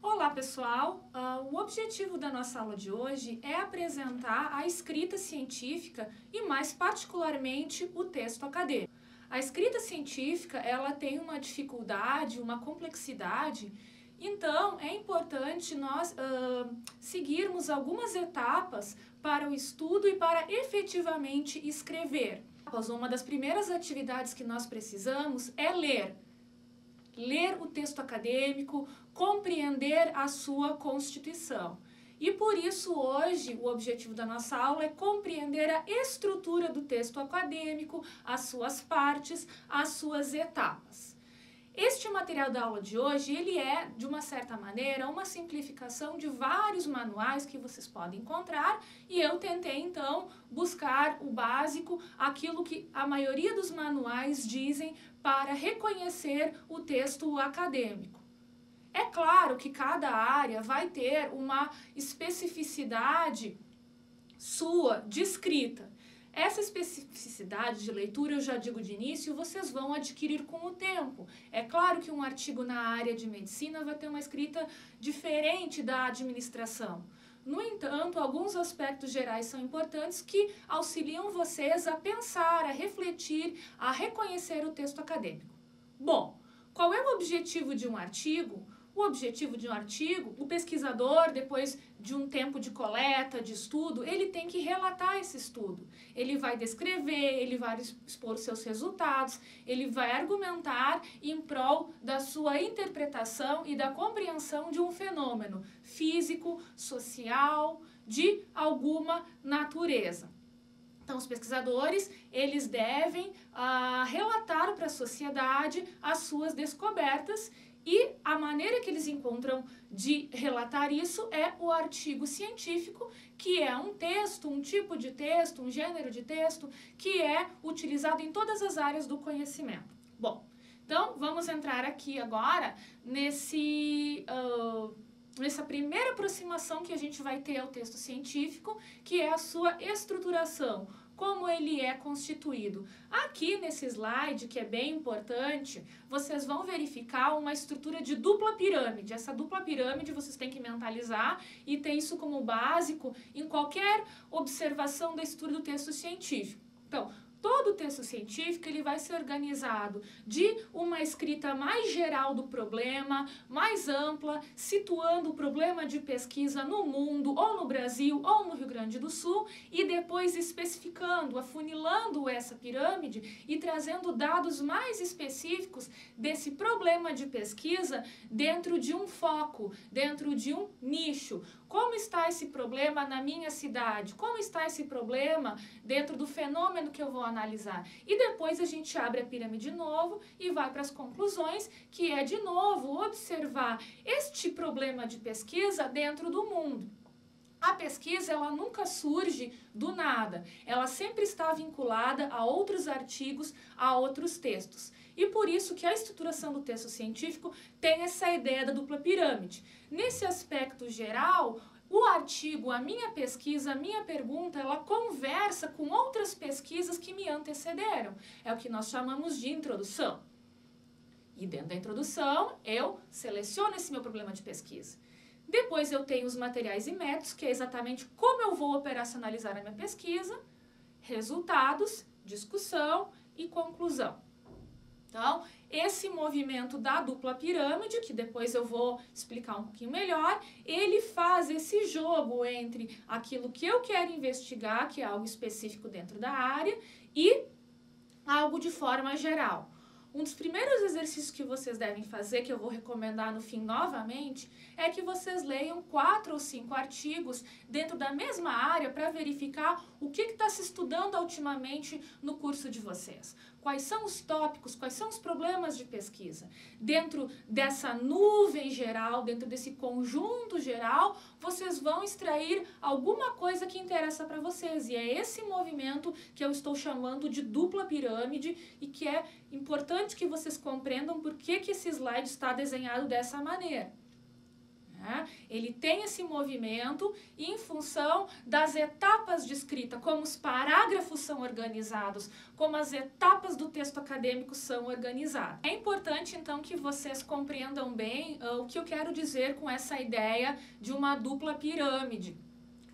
Olá pessoal, o objetivo da nossa aula de hoje é apresentar a escrita científica e mais particularmente o texto acadêmico. A escrita científica ela tem uma dificuldade, uma complexidade. Então, é importante nós seguirmos algumas etapas para o estudo e para efetivamente escrever. Uma das primeiras atividades que nós precisamos é ler. Ler o texto acadêmico, compreender a sua constituição. E por isso, hoje, o objetivo da nossa aula é compreender a estrutura do texto acadêmico, as suas partes, as suas etapas. Este material da aula de hoje, ele é, de uma certa maneira, uma simplificação de vários manuais que vocês podem encontrar e eu tentei, então, buscar o básico, aquilo que a maioria dos manuais dizem para reconhecer o texto acadêmico. É claro que cada área vai ter uma especificidade sua de escrita. Essa especificidade de leitura, eu já digo de início, vocês vão adquirir com o tempo. É claro que um artigo na área de medicina vai ter uma escrita diferente da administração. No entanto, alguns aspectos gerais são importantes que auxiliam vocês a pensar, a refletir, a reconhecer o texto acadêmico. Bom, qual é o objetivo de um artigo? O objetivo de um artigo, o pesquisador, depois de um tempo de coleta, de estudo, ele tem que relatar esse estudo. Ele vai descrever, ele vai expor seus resultados, ele vai argumentar em prol da sua interpretação e da compreensão de um fenômeno físico, social, de alguma natureza. Então, os pesquisadores, eles devem relatar para a sociedade as suas descobertas. E a maneira que eles encontram de relatar isso é o artigo científico, que é um texto, um tipo de texto, um gênero de texto, que é utilizado em todas as áreas do conhecimento. Bom, então vamos entrar aqui agora nessa primeira aproximação que a gente vai ter ao texto científico, que é a sua estruturação, como ele é constituído. Aqui nesse slide, que é bem importante, vocês vão verificar uma estrutura de dupla pirâmide. Essa dupla pirâmide vocês têm que mentalizar e ter isso como básico em qualquer observação da estrutura do texto científico. Então, todo o texto científico ele vai ser organizado de uma escrita mais geral do problema, mais ampla, situando o problema de pesquisa no mundo, ou no Brasil, ou no Rio Grande do Sul, e depois especificando, afunilando essa pirâmide e trazendo dados mais específicos desse problema de pesquisa dentro de um foco, dentro de um nicho. Como está esse problema na minha cidade? Como está esse problema dentro do fenômeno que eu vou analisar? E depois a gente abre a pirâmide de novo e vai para as conclusões, que é de novo observar este problema de pesquisa dentro do mundo. A pesquisa ela nunca surge do nada, ela sempre está vinculada a outros artigos, a outros textos. E por isso que a estruturação do texto científico tem essa ideia da dupla pirâmide. Nesse aspecto geral, o artigo, a minha pesquisa, a minha pergunta, ela conversa com outras pesquisas que me antecederam. É o que nós chamamos de introdução. E dentro da introdução, eu seleciono esse meu problema de pesquisa. Depois eu tenho os materiais e métodos, que é exatamente como eu vou operacionalizar a minha pesquisa, resultados, discussão e conclusão. Então, esse movimento da dupla pirâmide, que depois eu vou explicar um pouquinho melhor, ele faz esse jogo entre aquilo que eu quero investigar, que é algo específico dentro da área, e algo de forma geral. Um dos primeiros exercícios que vocês devem fazer, que eu vou recomendar no fim novamente, é que vocês leiam 4 ou 5 artigos dentro da mesma área para verificar o que está se estudando ultimamente no curso de vocês. Quais são os tópicos, quais são os problemas de pesquisa. Dentro dessa nuvem geral, dentro desse conjunto geral, vocês vão extrair alguma coisa que interessa para vocês. E é esse movimento que eu estou chamando de dupla pirâmide e que é importante que vocês compreendam por que esse slide está desenhado dessa maneira. Né? Ele tem esse movimento em função das etapas de escrita, como os parágrafos são organizados, como as etapas do texto acadêmico são organizadas. É importante, então, que vocês compreendam bem o que eu quero dizer com essa ideia de uma dupla pirâmide.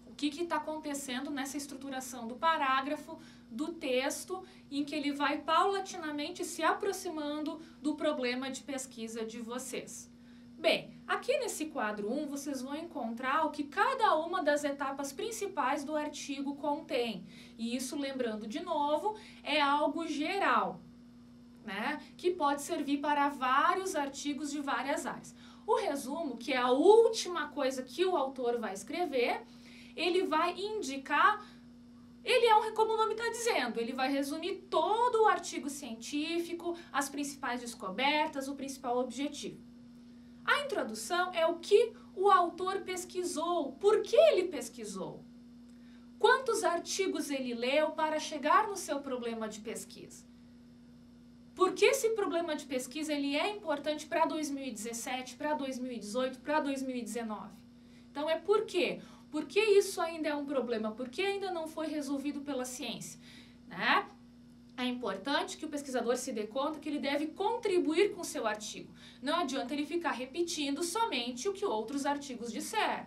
O que está acontecendo nessa estruturação do parágrafo, do texto, em que ele vai paulatinamente se aproximando do problema de pesquisa de vocês. Bem, aqui nesse quadro 1, vocês vão encontrar o que cada uma das etapas principais do artigo contém. E isso, lembrando de novo, é algo geral, né? Que pode servir para vários artigos de várias áreas. O resumo, que é a última coisa que o autor vai escrever, ele vai indicar... Ele é um, como o nome está dizendo, ele vai resumir todo o artigo científico, as principais descobertas, o principal objetivo. A introdução é o que o autor pesquisou, por que ele pesquisou, quantos artigos ele leu para chegar no seu problema de pesquisa. Por que esse problema de pesquisa ele é importante para 2017, para 2018, para 2019? Então é por quê? Por que isso ainda é um problema? Por que ainda não foi resolvido pela ciência? Né? É importante que o pesquisador se dê conta que ele deve contribuir com o seu artigo. Não adianta ele ficar repetindo somente o que outros artigos disseram.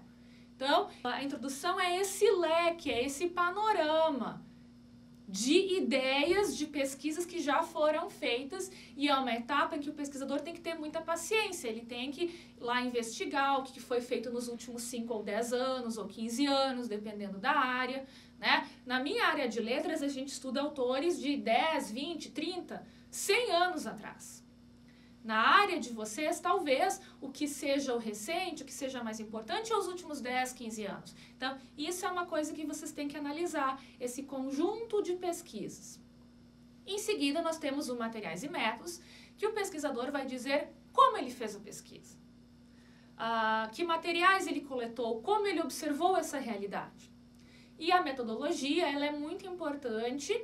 Então, a introdução é esse leque, é esse panorama de ideias, de pesquisas que já foram feitas, e é uma etapa em que o pesquisador tem que ter muita paciência, ele tem que ir lá investigar o que foi feito nos últimos 5 ou 10 anos, ou 15 anos, dependendo da área, né? Na minha área de letras, a gente estuda autores de 10, 20, 30, 100 anos atrás. Na área de vocês, talvez, o que seja o recente, o que seja mais importante, é os últimos 10, 15 anos. Então, isso é uma coisa que vocês têm que analisar, esse conjunto de pesquisas. Em seguida, nós temos os materiais e métodos, que o pesquisador vai dizer como ele fez a pesquisa, que materiais ele coletou, como ele observou essa realidade. E a metodologia, ela é muito importante,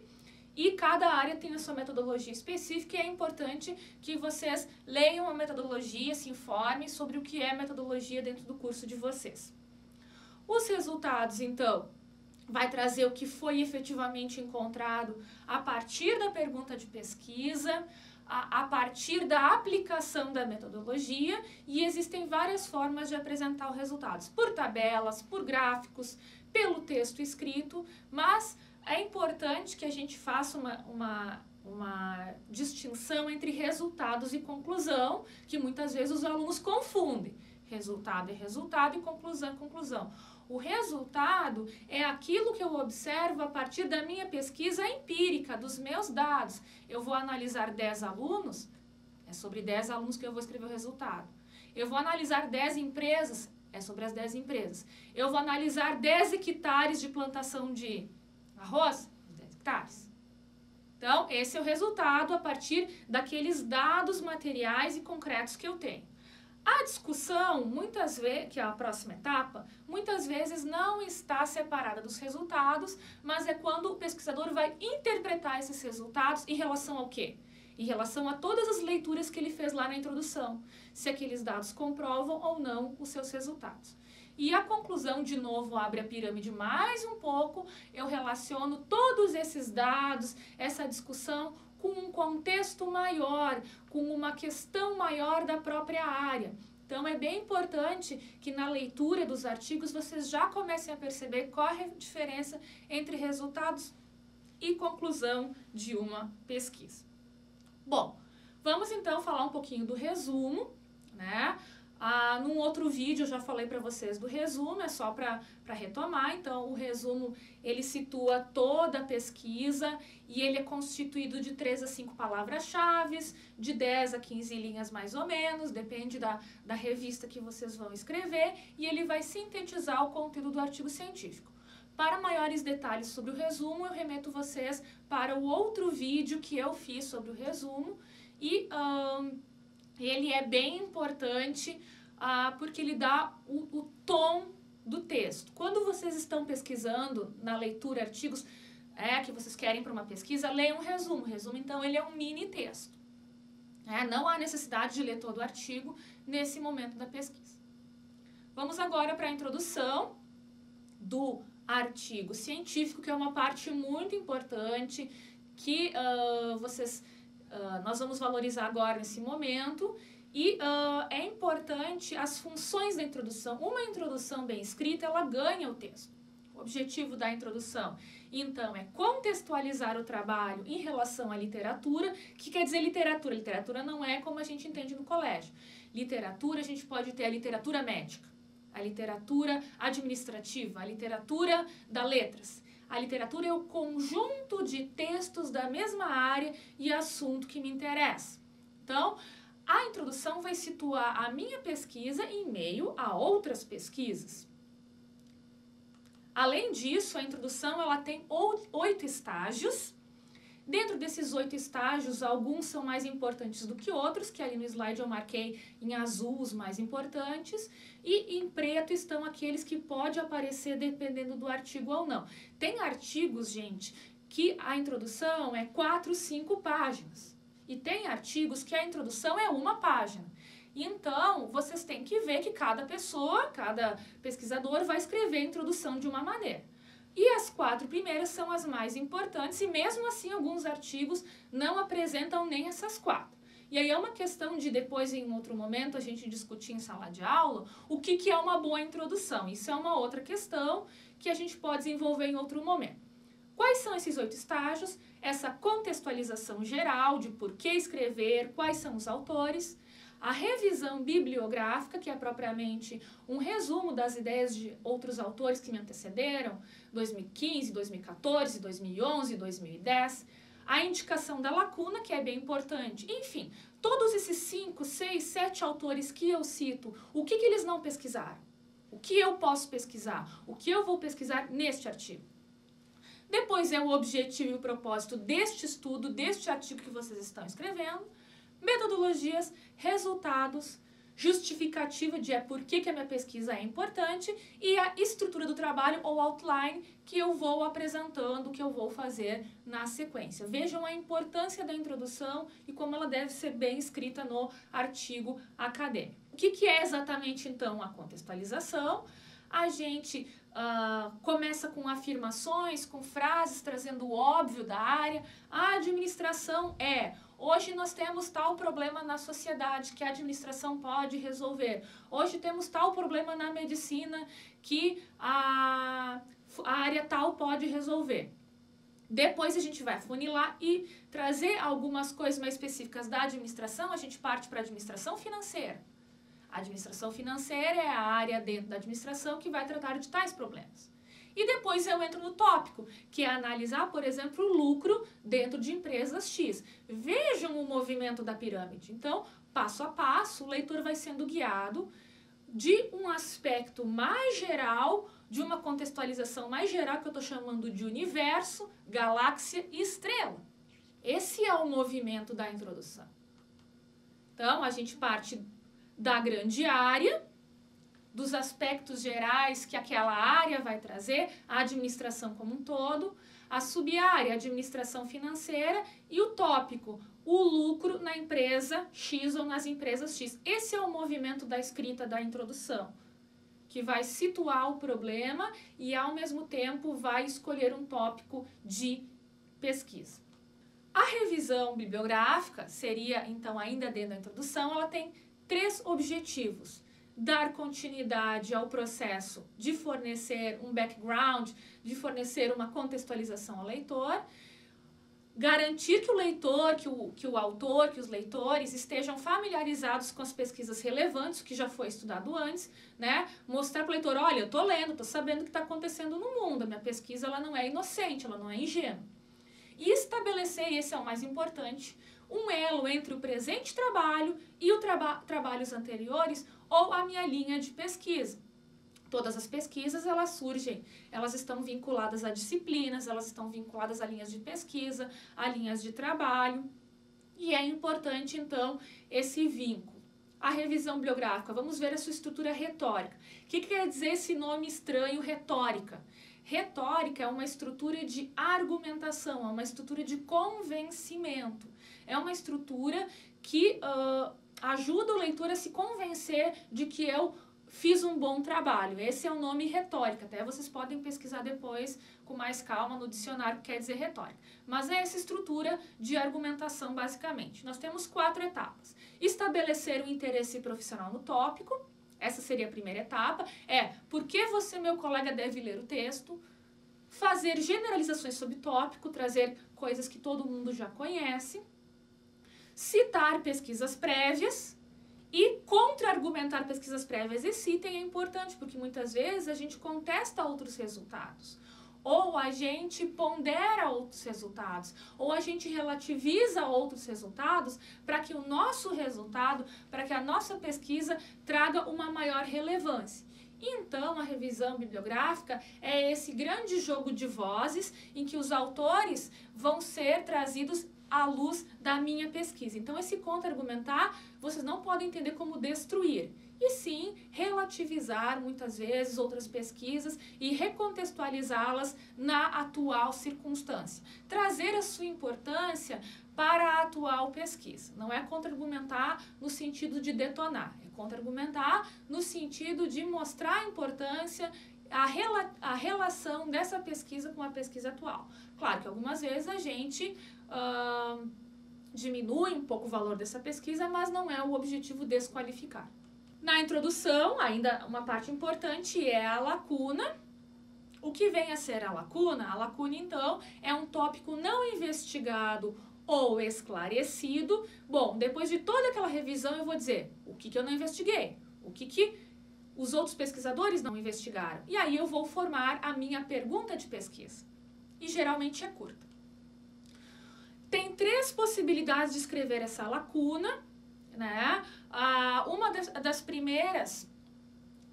e cada área tem a sua metodologia específica e é importante que vocês leiam a metodologia, se informem sobre o que é metodologia dentro do curso de vocês. Os resultados, então, vai trazer o que foi efetivamente encontrado a partir da pergunta de pesquisa, a partir da aplicação da metodologia, e existem várias formas de apresentar os resultados, por tabelas, por gráficos, pelo texto escrito, mas... É importante que a gente faça uma distinção entre resultados e conclusão, que muitas vezes os alunos confundem. Resultado é resultado e conclusão é conclusão. O resultado é aquilo que eu observo a partir da minha pesquisa empírica, dos meus dados. Eu vou analisar 10 alunos, é sobre 10 alunos que eu vou escrever o resultado. Eu vou analisar 10 empresas, é sobre as 10 empresas. Eu vou analisar 10 hectares de plantação de... arroz, 10 hectares. Então, esse é o resultado a partir daqueles dados materiais e concretos que eu tenho. A discussão, muitas vezes, que é a próxima etapa, muitas vezes não está separada dos resultados, mas é quando o pesquisador vai interpretar esses resultados em relação ao quê? Em relação a todas as leituras que ele fez lá na introdução, se aqueles dados comprovam ou não os seus resultados. E a conclusão, de novo, abre a pirâmide mais um pouco, eu relaciono todos esses dados, essa discussão, com um contexto maior, com uma questão maior da própria área. Então, é bem importante que na leitura dos artigos vocês já comecem a perceber qual é a diferença entre resultados e conclusão de uma pesquisa. Bom, vamos então falar um pouquinho do resumo, né? Num outro vídeo eu já falei para vocês do resumo, é só para retomar. Então, o resumo, ele situa toda a pesquisa e ele é constituído de 3 a 5 palavras-chave, de 10 a 15 linhas mais ou menos, depende da revista que vocês vão escrever, e ele vai sintetizar o conteúdo do artigo científico. Para maiores detalhes sobre o resumo, eu remeto vocês para o outro vídeo que eu fiz sobre o resumo e... ele é bem importante porque ele dá o tom do texto. Quando vocês estão pesquisando na leitura artigos que vocês querem para uma pesquisa, leiam um resumo. O resumo, então, ele é um mini texto. Não há necessidade de ler todo o artigo nesse momento da pesquisa. Vamos agora para a introdução do artigo científico, que é uma parte muito importante que nós vamos valorizar agora nesse momento. E é importante as funções da introdução. Uma introdução bem escrita, ela ganha o texto. O objetivo da introdução, então, é contextualizar o trabalho em relação à literatura. O que quer dizer literatura? Literatura não é como a gente entende no colégio. Literatura, a gente pode ter a literatura médica, a literatura administrativa, a literatura das letras. A literatura é o conjunto de textos da mesma área e assunto que me interessa. Então, a introdução vai situar a minha pesquisa em meio a outras pesquisas. Além disso, a introdução ela tem 8 estágios. Dentro desses 8 estágios, alguns são mais importantes do que outros, que ali no slide eu marquei em azul os mais importantes. E em preto estão aqueles que podem aparecer dependendo do artigo ou não. Tem artigos, gente, que a introdução é 4 ou 5 páginas. E tem artigos que a introdução é 1 página. Então, vocês têm que ver que cada pessoa, cada pesquisador vai escrever a introdução de uma maneira. E as 4 primeiras são as mais importantes, e mesmo assim alguns artigos não apresentam nem essas 4. E aí é uma questão de depois, em um outro momento, a gente discutir em sala de aula o que é uma boa introdução. Isso é uma outra questão que a gente pode desenvolver em outro momento. Quais são esses 8 estágios? Essa contextualização geral de por que escrever, quais são os autores, a revisão bibliográfica, que é propriamente um resumo das ideias de outros autores que me antecederam, 2015, 2014, 2011, 2010, a indicação da lacuna, que é bem importante. Enfim, todos esses 5, 6, 7 autores que eu cito, o que eles não pesquisaram? O que eu posso pesquisar? O que eu vou pesquisar neste artigo? Depois é o objetivo e o propósito deste estudo, deste artigo que vocês estão escrevendo. Metodologias, resultados, justificativa de por que a minha pesquisa é importante e a estrutura do trabalho ou outline que eu vou apresentando, que eu vou fazer na sequência. Vejam a importância da introdução e como ela deve ser bem escrita no artigo acadêmico. O que é exatamente, então, a contextualização? A gente começa com afirmações, com frases, trazendo o óbvio da área. A administração é... Hoje nós temos tal problema na sociedade que a administração pode resolver. Hoje temos tal problema na medicina que a área tal pode resolver. Depois a gente vai funilar e trazer algumas coisas mais específicas da administração. A gente parte para a administração financeira. A administração financeira é a área dentro da administração que vai tratar de tais problemas. E depois eu entro no tópico, que é analisar, por exemplo, o lucro dentro de empresas X. Vejam o movimento da pirâmide. Então, passo a passo, o leitor vai sendo guiado de um aspecto mais geral, de uma contextualização mais geral, que eu estou chamando de universo, galáxia e estrela. Esse é o movimento da introdução. Então, a gente parte da grande área, dos aspectos gerais que aquela área vai trazer, a administração como um todo, a sub-área, a administração financeira e o tópico, o lucro na empresa X ou nas empresas X. Esse é o movimento da escrita da introdução, que vai situar o problema e, ao mesmo tempo, vai escolher um tópico de pesquisa. A revisão bibliográfica seria, então, ainda dentro da introdução, ela tem 3 objetivos. Dar continuidade ao processo de fornecer um background, de fornecer uma contextualização ao leitor, garantir que o leitor, que o autor, que os leitores estejam familiarizados com as pesquisas relevantes, que já foi estudado antes, né? Mostrar para o leitor, olha, eu estou lendo, estou sabendo o que está acontecendo no mundo, a minha pesquisa ela não é inocente, ela não é ingênua. E estabelecer, e esse é o mais importante, um elo entre o presente trabalho e os trabalhos anteriores ou a minha linha de pesquisa. Todas as pesquisas, elas surgem, elas estão vinculadas a disciplinas, elas estão vinculadas a linhas de pesquisa, a linhas de trabalho, e é importante, então, esse vínculo. A revisão bibliográfica, vamos ver a sua estrutura retórica. O que quer dizer esse nome estranho, retórica? Retórica é uma estrutura de argumentação, é uma estrutura de convencimento. É uma estrutura que ajuda o leitor a se convencer de que eu fiz um bom trabalho. Esse é um nome retórica, até vocês podem pesquisar depois com mais calma no dicionário que quer dizer retórica. Mas é essa estrutura de argumentação basicamente. Nós temos 4 etapas. Estabelecer o interesse profissional no tópico, essa seria a primeira etapa, por que você, meu colega, deve ler o texto, fazer generalizações sobre tópico, trazer coisas que todo mundo já conhece, citar pesquisas prévias, e contra-argumentar pesquisas prévias e citem é importante, porque muitas vezes a gente contesta outros resultados, ou a gente pondera outros resultados, ou a gente relativiza outros resultados para que o nosso resultado, para que a nossa pesquisa traga uma maior relevância. Então, a revisão bibliográfica é esse grande jogo de vozes em que os autores vão ser trazidos à luz da minha pesquisa. Então, esse contra-argumentar, vocês não podem entender como destruir, e sim relativizar, muitas vezes, outras pesquisas e recontextualizá-las na atual circunstância. Trazer a sua importância para a atual pesquisa. Não é contra-argumentar no sentido de detonar, é contra-argumentar no sentido de mostrar a importância, a relação dessa pesquisa com a pesquisa atual. Claro que algumas vezes a gente diminui um pouco o valor dessa pesquisa, mas não é o objetivo desqualificar. Na introdução, ainda uma parte importante é a lacuna. O que vem a ser a lacuna? A lacuna, então, é um tópico não investigado ou esclarecido. Bom, depois de toda aquela revisão, eu vou dizer o que eu não investiguei, o que os outros pesquisadores não investigaram. E aí eu vou formar a minha pergunta de pesquisa. E geralmente é curta. Tem 3 possibilidades de escrever essa lacuna, né? Uma das primeiras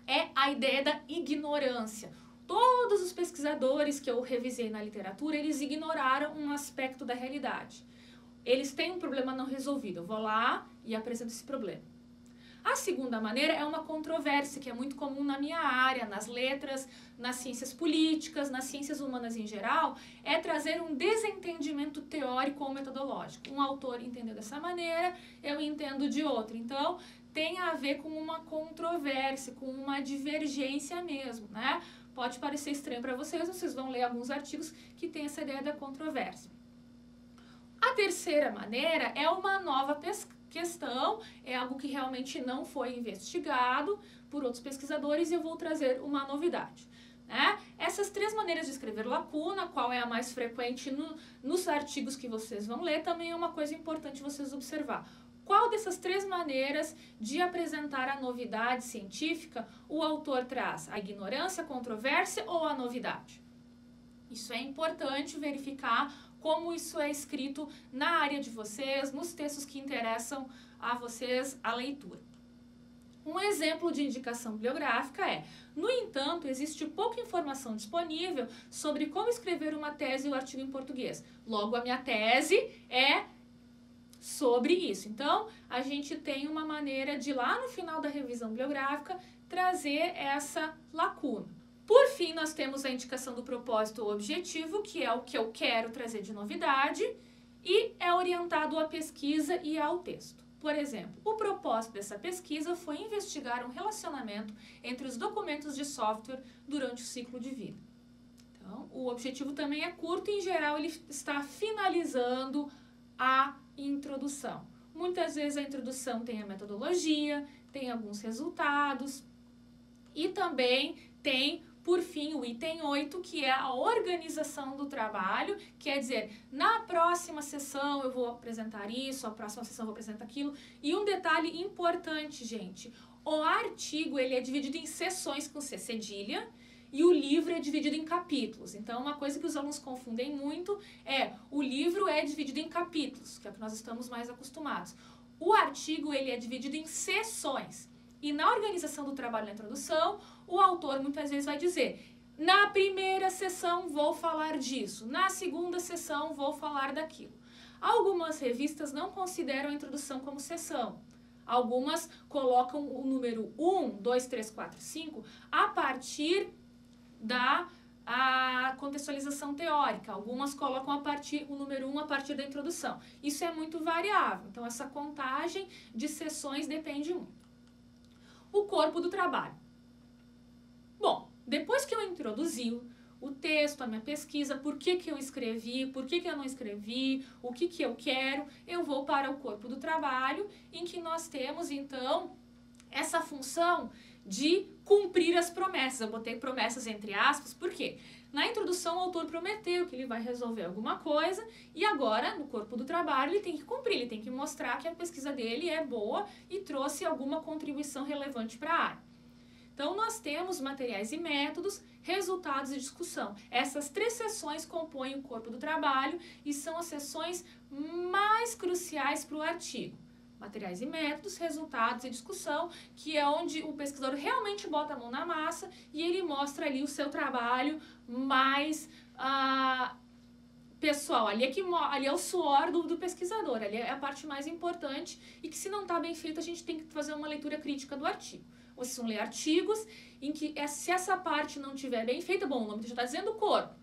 é a ideia da ignorância. Todos os pesquisadores que eu revisei na literatura, eles ignoraram um aspecto da realidade. Eles têm um problema não resolvido. Eu vou lá e apresento esse problema. A segunda maneira é uma controvérsia, que é muito comum na minha área, nas letras, nas ciências políticas, nas ciências humanas em geral, é trazer um desentendimento teórico ou metodológico. Um autor entendeu dessa maneira, eu entendo de outra. Então, tem a ver com uma controvérsia, com uma divergência mesmo, né? Pode parecer estranho para vocês, vocês vão ler alguns artigos que tem essa ideia da controvérsia. A terceira maneira é uma nova questão, é algo que realmente não foi investigado por outros pesquisadores e eu vou trazer uma novidade, né? Essas 3 maneiras de escrever lacuna, qual é a mais frequente nos artigos que vocês vão ler, também é uma coisa importante vocês observar. Qual dessas 3 maneiras de apresentar a novidade científica o autor traz? A ignorância, a controvérsia ou a novidade? Isso é importante verificar como isso é escrito na área de vocês, nos textos que interessam a vocês a leitura. Um exemplo de indicação bibliográfica é: no entanto, existe pouca informação disponível sobre como escrever uma tese ou artigo em português. Logo, a minha tese é sobre isso. Então, a gente tem uma maneira de, lá no final da revisão bibliográfica, trazer essa lacuna. Por fim, nós temos a indicação do propósito ou objetivo, que é o que eu quero trazer de novidade, e é orientado à pesquisa e ao texto. Por exemplo, o propósito dessa pesquisa foi investigar um relacionamento entre os documentos de software durante o ciclo de vida. Então, o objetivo também é curto e, em geral, ele está finalizando a introdução. Muitas vezes a introdução tem a metodologia, tem alguns resultados e também tem, por fim, o item 8, que é a organização do trabalho, quer dizer, na próxima sessão eu vou apresentar isso, a próxima sessão eu vou apresentar aquilo. E um detalhe importante, gente, o artigo ele é dividido em seções com C cedilha e o livro é dividido em capítulos. Então, uma coisa que os alunos confundem muito é o livro é dividido em capítulos, que é o que nós estamos mais acostumados. O artigo ele é dividido em seções. E na organização do trabalho na introdução, o autor muitas vezes vai dizer: na primeira sessão vou falar disso, na segunda sessão vou falar daquilo. Algumas revistas não consideram a introdução como sessão. Algumas colocam o número 1, 2, 3, 4, 5 a partir da contextualização teórica. Algumas colocam o número 1 a partir da introdução. Isso é muito variável, então essa contagem de sessões depende muito. O corpo do trabalho. produziu, o texto, a minha pesquisa, por que que eu escrevi, por que que eu não escrevi, o que que eu quero, eu vou para o corpo do trabalho, em que nós temos, então, essa função de cumprir as promessas. Eu botei promessas entre aspas, por quê? Na introdução, o autor prometeu que ele vai resolver alguma coisa e agora, no corpo do trabalho, ele tem que cumprir, ele tem que mostrar que a pesquisa dele é boa e trouxe alguma contribuição relevante para a área. Então, nós temos materiais e métodos, resultados e discussão. Essas três seções compõem o corpo do trabalho e são as seções mais cruciais para o artigo. Materiais e métodos, resultados e discussão, que é onde o pesquisador realmente bota a mão na massa e ele mostra ali o seu trabalho mais pessoal. Ali é o suor do pesquisador, ali é a parte mais importante e que, se não está bem feita, a gente tem que fazer uma leitura crítica do artigo. Vocês vão ler artigos em que, se essa parte não estiver bem feita, bom, o nome já está dizendo o corpo.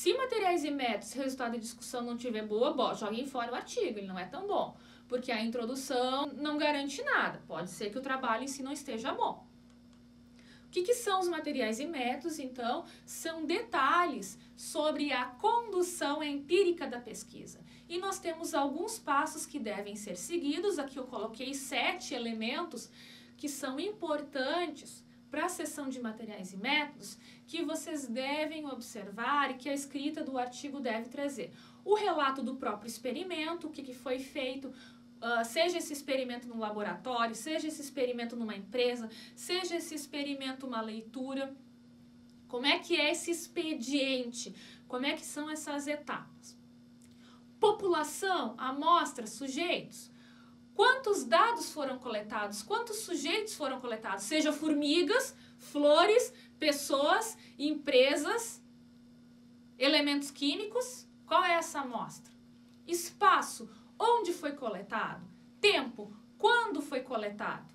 Se materiais e métodos, resultado e discussão não estiver boa, bom, joguem fora o artigo, ele não é tão bom. Porque a introdução não garante nada, pode ser que o trabalho em si não esteja bom. O que são os materiais e métodos, então? São detalhes sobre a condução empírica da pesquisa. E nós temos alguns passos que devem ser seguidos, aqui eu coloquei 7 elementos que são importantes para a seção de materiais e métodos, que vocês devem observar e que a escrita do artigo deve trazer. O relato do próprio experimento, o que foi feito, seja esse experimento no laboratório, seja esse experimento numa empresa, seja esse experimento uma leitura, como é que é esse expediente, como é que são essas etapas. População, amostra, sujeitos. Quantos dados foram coletados, quantos sujeitos foram coletados, seja formigas, flores, pessoas, empresas, elementos químicos. Qual é essa amostra? Espaço, onde foi coletado? Tempo, quando foi coletado?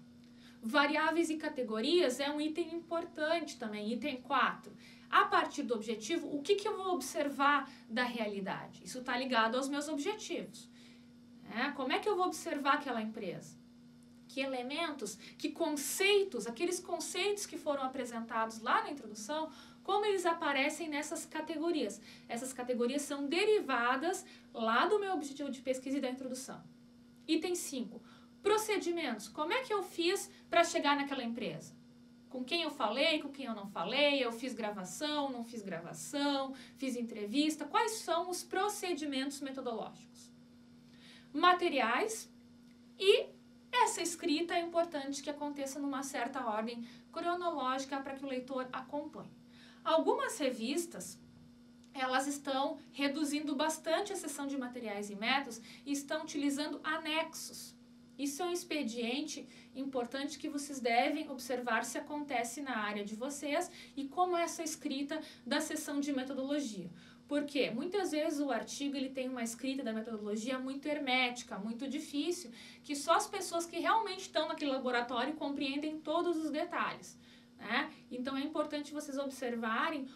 Variáveis e categorias é um item importante também, item 4. A partir do objetivo, o que eu vou observar da realidade? Isso está ligado aos meus objetivos. Como é que eu vou observar aquela empresa? Que elementos, que conceitos, aqueles conceitos que foram apresentados lá na introdução, como eles aparecem nessas categorias? Essas categorias são derivadas lá do meu objetivo de pesquisa e da introdução. Item 5. Procedimentos. Como é que eu fiz para chegar naquela empresa? Com quem eu falei, com quem eu não falei, eu fiz gravação, não fiz gravação, fiz entrevista. Quais são os procedimentos metodológicos? Materiais, e essa escrita é importante que aconteça numa certa ordem cronológica para que o leitor acompanhe. Algumas revistas, elas estão reduzindo bastante a seção de materiais e métodos e estão utilizando anexos. Isso é um expediente importante que vocês devem observar se acontece na área de vocês e como é essa escrita da seção de metodologia. Porque muitas vezes o artigo ele tem uma escrita da metodologia muito hermética, muito difícil, que só as pessoas que realmente estão naquele laboratório compreendem todos os detalhes, né? Então é importante vocês observarem,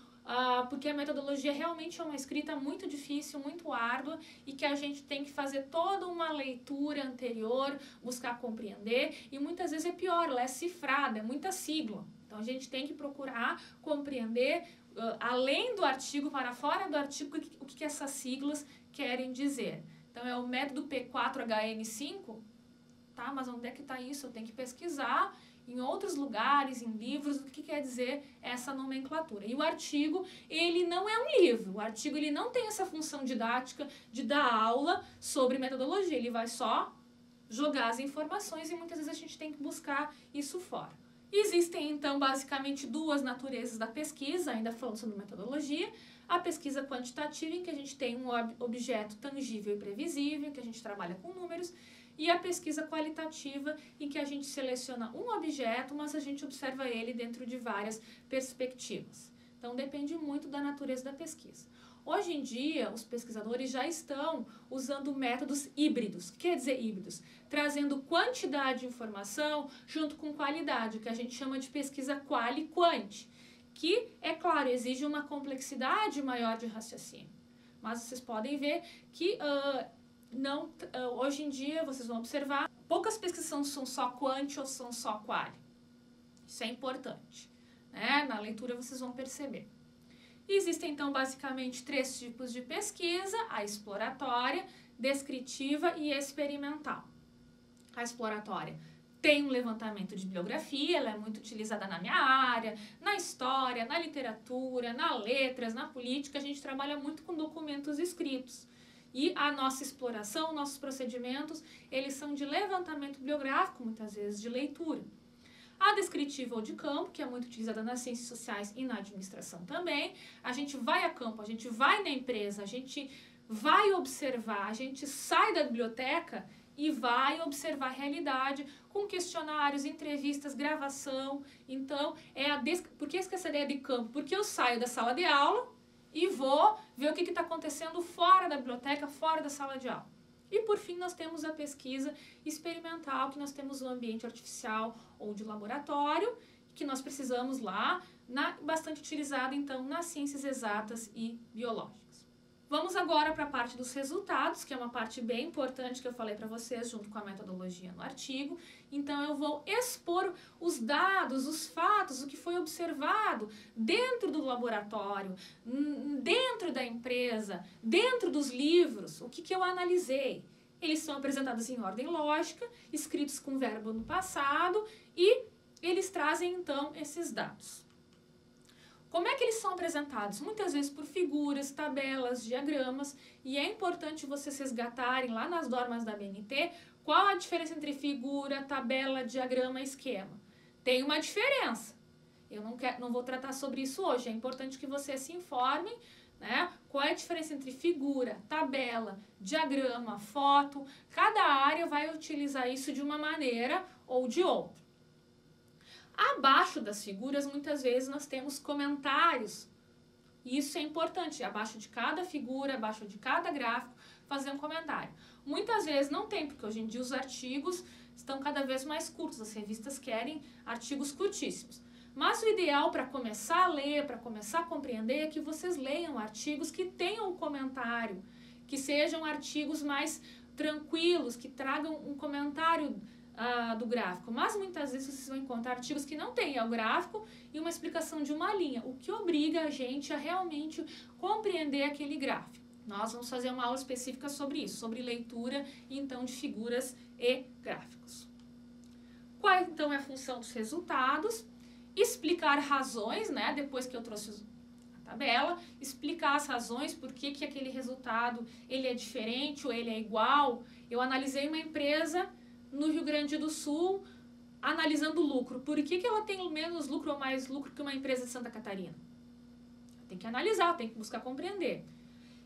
porque a metodologia realmente é uma escrita muito difícil, muito árdua, e que a gente tem que fazer toda uma leitura anterior, buscar compreender, e muitas vezes é pior, ela é cifrada, é muita sigla. Então a gente tem que procurar compreender além do artigo, para fora do artigo, o que essas siglas querem dizer. Então, é o método P4HN5, tá? Mas onde é que está isso? Eu tenho que pesquisar em outros lugares, em livros, o que quer dizer essa nomenclatura. E o artigo, ele não é um livro. O artigo, ele não tem essa função didática de dar aula sobre metodologia. Ele vai só jogar as informações e muitas vezes a gente tem que buscar isso fora. Existem, então, basicamente duas naturezas da pesquisa, ainda falando sobre metodologia. A pesquisa quantitativa, em que a gente tem um objeto tangível e previsível, que a gente trabalha com números. E a pesquisa qualitativa, em que a gente seleciona um objeto, mas a gente observa ele dentro de várias perspectivas. Então, depende muito da natureza da pesquisa. Hoje em dia, os pesquisadores já estão usando métodos híbridos. O que quer dizer híbridos? Trazendo quantidade de informação junto com qualidade, que a gente chama de pesquisa qual e quant, que, é claro, exige uma complexidade maior de raciocínio. Mas vocês podem ver que hoje em dia, vocês vão observar, poucas pesquisas são só quant ou são só qual. Isso é importante, né? Na leitura vocês vão perceber. Existem, então, basicamente três tipos de pesquisa: a exploratória, descritiva e experimental. A exploratória tem um levantamento de bibliografia, ela é muito utilizada na minha área, na história, na literatura, na letras, na política. A gente trabalha muito com documentos escritos. E a nossa exploração, nossos procedimentos, eles são de levantamento bibliográfico, muitas vezes de leitura. A descritiva ou de campo, que é muito utilizada nas ciências sociais e na administração também. A gente vai a campo, a gente vai na empresa, a gente vai observar, a gente sai da biblioteca e vai observar a realidade com questionários, entrevistas, gravação. Então, por que essa ideia de campo? Porque eu saio da sala de aula e vou ver o que está acontecendo fora da biblioteca, fora da sala de aula. E, por fim, nós temos a pesquisa experimental, que nós temos o ambiente artificial ou de laboratório, que nós precisamos lá, bastante utilizada, então, nas ciências exatas e biológicas. Vamos agora para a parte dos resultados, que é uma parte bem importante que eu falei para vocês, junto com a metodologia no artigo. Então, eu vou expor os dados, os fatos, o que foi observado dentro do laboratório, dentro da empresa, dentro dos livros, o que, eu analisei. Eles são apresentados em ordem lógica, escritos com verbo no passado e eles trazem, então, esses dados. Como é que eles são apresentados? Muitas vezes por figuras, tabelas, diagramas, e é importante vocês resgatarem lá nas normas da BNT qual a diferença entre figura, tabela, diagrama e esquema. Tem uma diferença. Eu não vou tratar sobre isso hoje, é importante que vocês se informem, né? Qual é a diferença entre figura, tabela, diagrama, foto. Cada área vai utilizar isso de uma maneira ou de outra. Abaixo das figuras, muitas vezes, nós temos comentários. E isso é importante. Abaixo de cada figura, abaixo de cada gráfico, fazer um comentário. Muitas vezes não tem, porque hoje em dia os artigos estão cada vez mais curtos. As revistas querem artigos curtíssimos. Mas o ideal para começar a ler, para começar a compreender, é que vocês leiam artigos que tenham um comentário, que sejam artigos mais tranquilos, que tragam um comentário do gráfico, mas muitas vezes vocês vão encontrar artigos que não têm o gráfico e uma explicação de uma linha, o que obriga a gente a realmente compreender aquele gráfico. Nós vamos fazer uma aula específica sobre isso, sobre leitura, então, de figuras e gráficos. Qual, então, é a função dos resultados? Explicar razões, né? Depois que eu trouxe a tabela, explicar as razões, por que que aquele resultado ele é diferente ou ele é igual. Eu analisei uma empresa no Rio Grande do Sul, analisando o lucro. Por que que ela tem menos lucro ou mais lucro que uma empresa de Santa Catarina? Tem que analisar, tem que buscar compreender.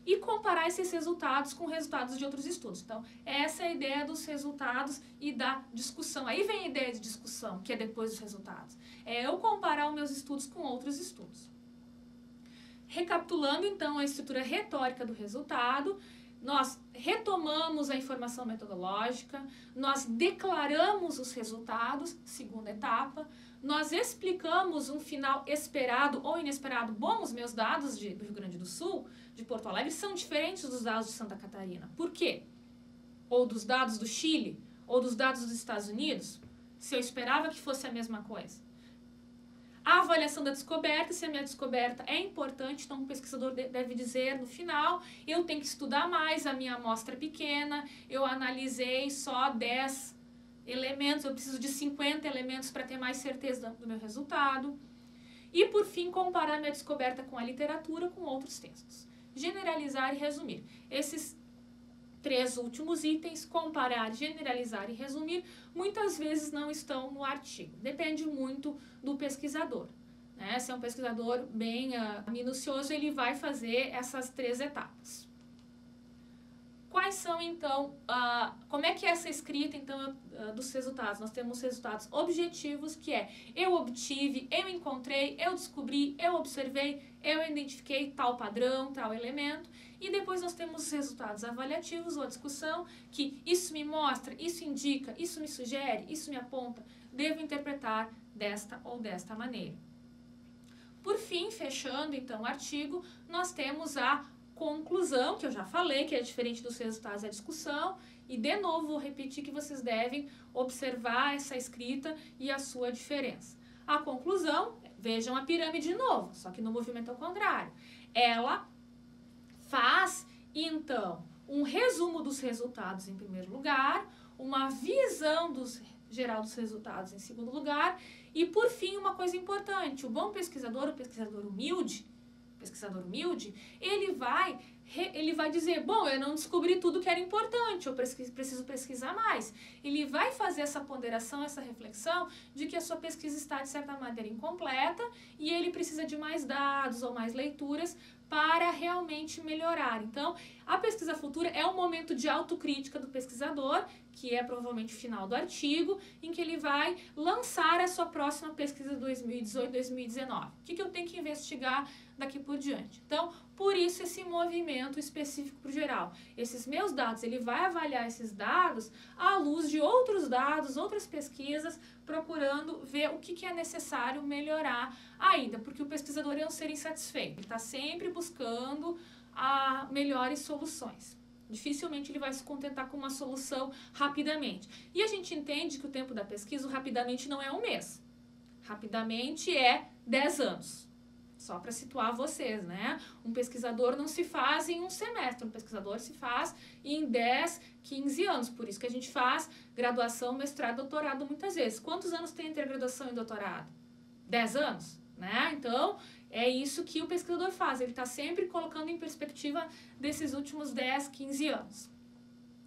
E comparar esses resultados com resultados de outros estudos. Então, essa é a ideia dos resultados e da discussão. Aí vem a ideia de discussão, que é depois dos resultados. É eu comparar os meus estudos com outros estudos. Recapitulando, então, a estrutura retórica do resultado, nós retomamos a informação metodológica, nós declaramos os resultados, segunda etapa, nós explicamos um final esperado ou inesperado. Bom, os meus dados do Rio Grande do Sul, de Porto Alegre, são diferentes dos dados de Santa Catarina. Por quê? Ou dos dados do Chile, ou dos dados dos Estados Unidos, se eu esperava que fosse a mesma coisa. A avaliação da descoberta, se a minha descoberta é importante, então o pesquisador deve dizer no final, eu tenho que estudar mais, a minha amostra é pequena, eu analisei só 10 elementos, eu preciso de 50 elementos para ter mais certeza do meu resultado. E, por fim, comparar minha descoberta com a literatura, com outros textos. Generalizar e resumir. Esses três últimos itens, comparar, generalizar e resumir, muitas vezes não estão no artigo. Depende muito do pesquisador, né? Se é um pesquisador bem minucioso, ele vai fazer essas três etapas. Quais são, então, como é que é essa escrita, então, dos resultados? Nós temos resultados objetivos, que é eu obtive, eu encontrei, eu descobri, eu observei, eu identifiquei tal padrão, tal elemento. E depois nós temos os resultados avaliativos ou a discussão, que isso me mostra, isso indica, isso me sugere, isso me aponta. Devo interpretar desta ou desta maneira. Por fim, fechando, então, o artigo, nós temos a conclusão, que eu já falei, que é diferente dos resultados da discussão, e de novo vou repetir que vocês devem observar essa escrita e a sua diferença. A conclusão Vejam a pirâmide de novo, só que no movimento ao contrário. Ela faz, então, um resumo dos resultados em primeiro lugar, uma visão geral dos resultados em segundo lugar e, por fim, uma coisa importante, o bom pesquisador, o pesquisador humilde, ele vai, dizer, bom, eu não descobri tudo que era importante, eu preciso pesquisar mais. Ele vai fazer essa ponderação, essa reflexão de que a sua pesquisa está, de certa maneira, incompleta e ele precisa de mais dados ou mais leituras para realmente melhorar. Então, a pesquisa futura é um momento de autocrítica do pesquisador, que é provavelmente o final do artigo, em que ele vai lançar a sua próxima pesquisa 2018-2019. O que, eu tenho que investigar daqui por diante? Então, por isso esse movimento específico para o geral. Esses meus dados, ele vai avaliar esses dados à luz de outros dados, outras pesquisas, procurando ver o que, é necessário melhorar ainda, porque o pesquisador é um ser insatisfeito, ele está sempre buscando melhores soluções. Dificilmente ele vai se contentar com uma solução rapidamente. E a gente entende que o tempo da pesquisa, rapidamente, não é um mês. Rapidamente é 10 anos. Só para situar vocês, né? Um pesquisador não se faz em um semestre, um pesquisador se faz em 10, 15 anos. Por isso que a gente faz graduação, mestrado, doutorado muitas vezes. Quantos anos tem entre a graduação e o doutorado? 10 anos, né? Então, é isso que o pesquisador faz, ele está sempre colocando em perspectiva desses últimos 10, 15 anos.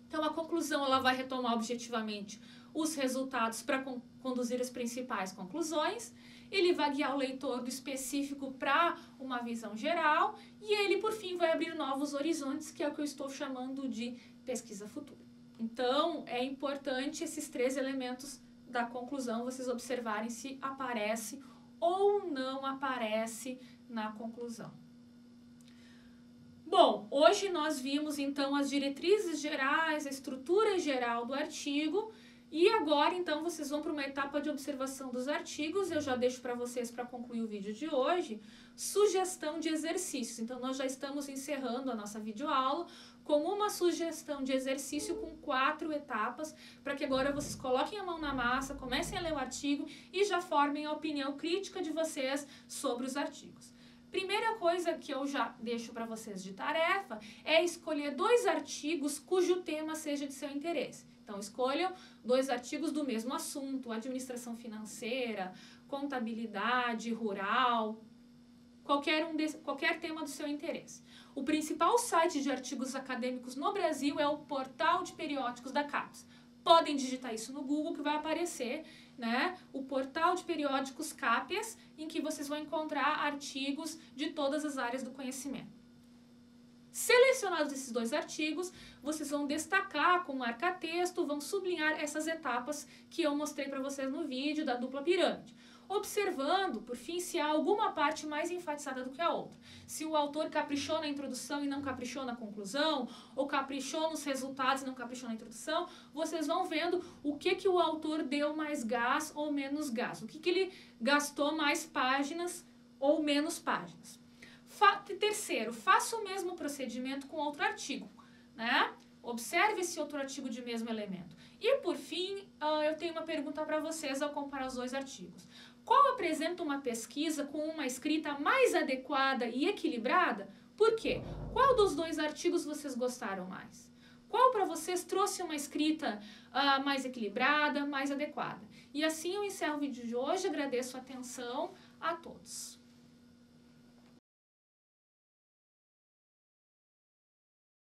Então, a conclusão ela vai retomar objetivamente os resultados para conduzir as principais conclusões, ele vai guiar o leitor do específico para uma visão geral e ele, por fim, vai abrir novos horizontes, que é o que eu estou chamando de pesquisa futura. Então, é importante esses três elementos da conclusão, vocês observarem se aparece ou não aparece na conclusão. Bom, hoje nós vimos então as diretrizes gerais, a estrutura geral do artigo e agora então vocês vão para uma etapa de observação dos artigos. Eu já deixo para vocês para concluir o vídeo de hoje, sugestão de exercícios. Então nós já estamos encerrando a nossa videoaula com uma sugestão de exercício com 4 etapas, para que agora vocês coloquem a mão na massa, comecem a ler o artigo e já formem a opinião crítica de vocês sobre os artigos. Primeira coisa que eu já deixo para vocês de tarefa é escolher 2 artigos cujo tema seja de seu interesse. Então, escolham 2 artigos do mesmo assunto, administração financeira, contabilidade, rural, qualquer tema do seu interesse. O principal site de artigos acadêmicos no Brasil é o Portal de Periódicos da CAPES. Podem digitar isso no Google que vai aparecer, né? O Portal de Periódicos CAPES, em que vocês vão encontrar artigos de todas as áreas do conhecimento. Selecionados esses 2 artigos, vocês vão destacar com marca-texto, vão sublinhar essas etapas que eu mostrei para vocês no vídeo da dupla pirâmide, observando, por fim, se há alguma parte mais enfatizada do que a outra. Se o autor caprichou na introdução e não caprichou na conclusão, ou caprichou nos resultados e não caprichou na introdução, vocês vão vendo o que, o autor deu mais gás ou menos gás, o que, ele gastou mais páginas ou menos páginas. Terceiro, faça o mesmo procedimento com outro artigo, né? Observe esse outro artigo de mesmo elemento. E, por fim, eu tenho uma pergunta para vocês ao comparar os 2 artigos. Qual apresenta uma pesquisa com uma escrita mais adequada e equilibrada? Por quê? Qual dos 2 artigos vocês gostaram mais? Qual para vocês trouxe uma escrita mais equilibrada, mais adequada? E assim eu encerro o vídeo de hoje, agradeço a atenção a todos.